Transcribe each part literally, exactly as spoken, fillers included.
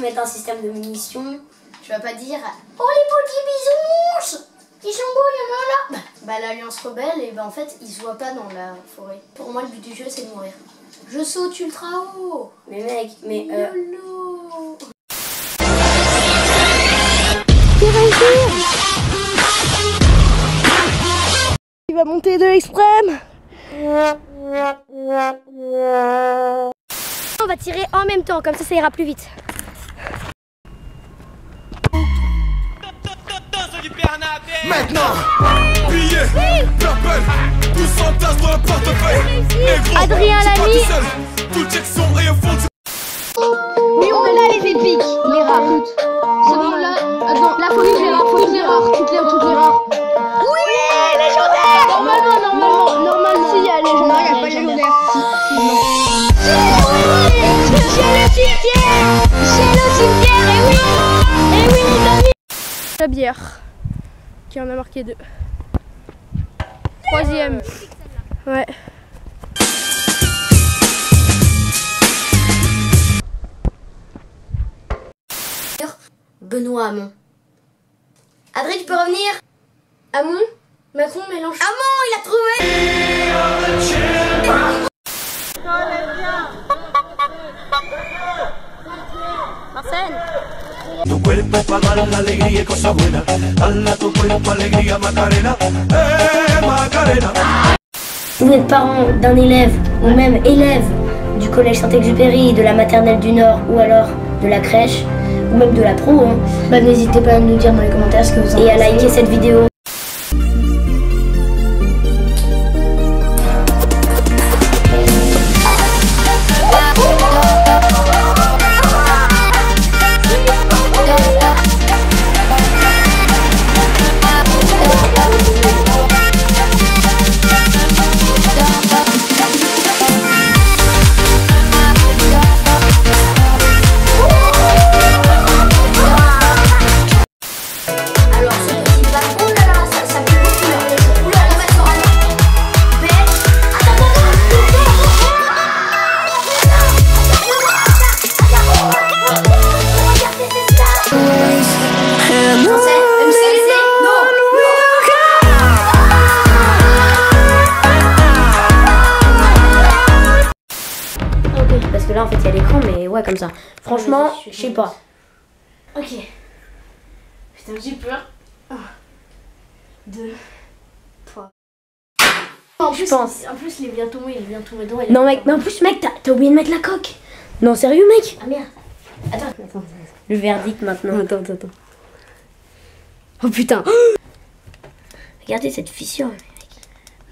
qu'ils mettent un système de munitions. Tu vas pas dire « Oh les petits bisons, ils sont beaux, il y en a là !» Bah l'Alliance Rebelle, et bah en fait, ils se voient pas dans la forêt. Pour moi, le but du jeu, c'est de mourir. Je saute ultra haut. Mais mec, mais euh... Lolo. Il va monter de l'extrême. On va tirer en même temps, comme ça, ça ira plus vite. Maintenant, billets, purple, tous en tasse dans le portefeuille. Adrien l'a mis. Tout check son et au fond du... Mais on a là les épiques, les rares. C'est bon là, attends, la folie des rares, folie des rares, toutes les toutes les rares. Oui, légendaire. Normalement, normalement, normalement, si il y a légendaire, il n'y a pas légendaire. J'ai le cimetière, j'ai le cimetière, et oui, et oui, t'as mis la bière. Qui en a marqué deux. Troisième. Ouais. Benoît Hamon. Adrien, tu peux revenir? Hamon? Macron, Mélenchon. Hamon, il a trouvé! Tu cuerpo para dar la alegría y cosas buenas. Dale a tu cuerpo alegría, Macarena. Eh, Macarena. Si vous êtes parent d'un élève ou même élève du collège Saint-Exupéry, de la maternelle du Nord ou alors de la crèche ou même de la pro, hein, bah, n'hésitez pas à nous dire dans les commentaires ce que vous en pensez et à liker cette vidéo. Là en fait il y a l'écran, mais ouais, comme ça franchement je sais pas. Ok, putain, j'ai peur. Un, deux, trois. En plus, je pense en plus il est bien tombé, il est bien tombé dedans. Non mec, mais en plus mec, t'as oublié de mettre la coque. Non sérieux mec. Ah merde, attends, attends, attends. Le verdict maintenant. Attends, attends, attends. Oh putain. Regardez cette fissure mec.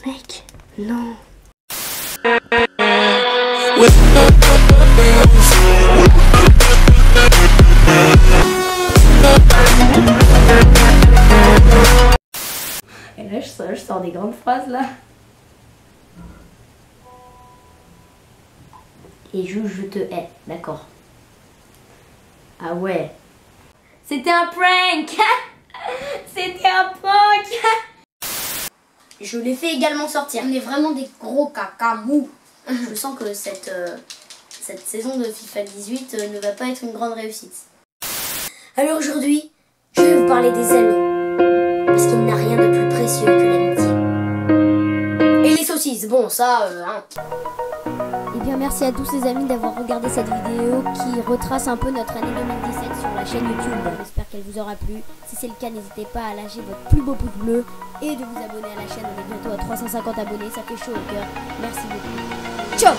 Mec, non. Et là je sors, je sors des grandes phrases là. Et je, je te hais, d'accord. Ah ouais. C'était un prank. C'était un prank. Je les fais également sortir. On est vraiment des gros cacamous. Je sens que cette, euh, cette saison de FIFA dix-huit euh, ne va pas être une grande réussite. Alors aujourd'hui, je vais vous parler des amis. Parce qu'il n'y a rien de plus précieux que l'amitié. Et les saucisses, bon ça... Euh, hein. Et bien merci à tous les amis d'avoir regardé cette vidéo qui retrace un peu notre année deux mille dix-sept sur la chaîne YouTube. J'espère qu'elle vous aura plu. Si c'est le cas, n'hésitez pas à lâcher votre plus beau pouce bleu et de vous abonner à la chaîne. On est bientôt à trois cent cinquante abonnés, ça fait chaud au cœur. Merci beaucoup. Ciao.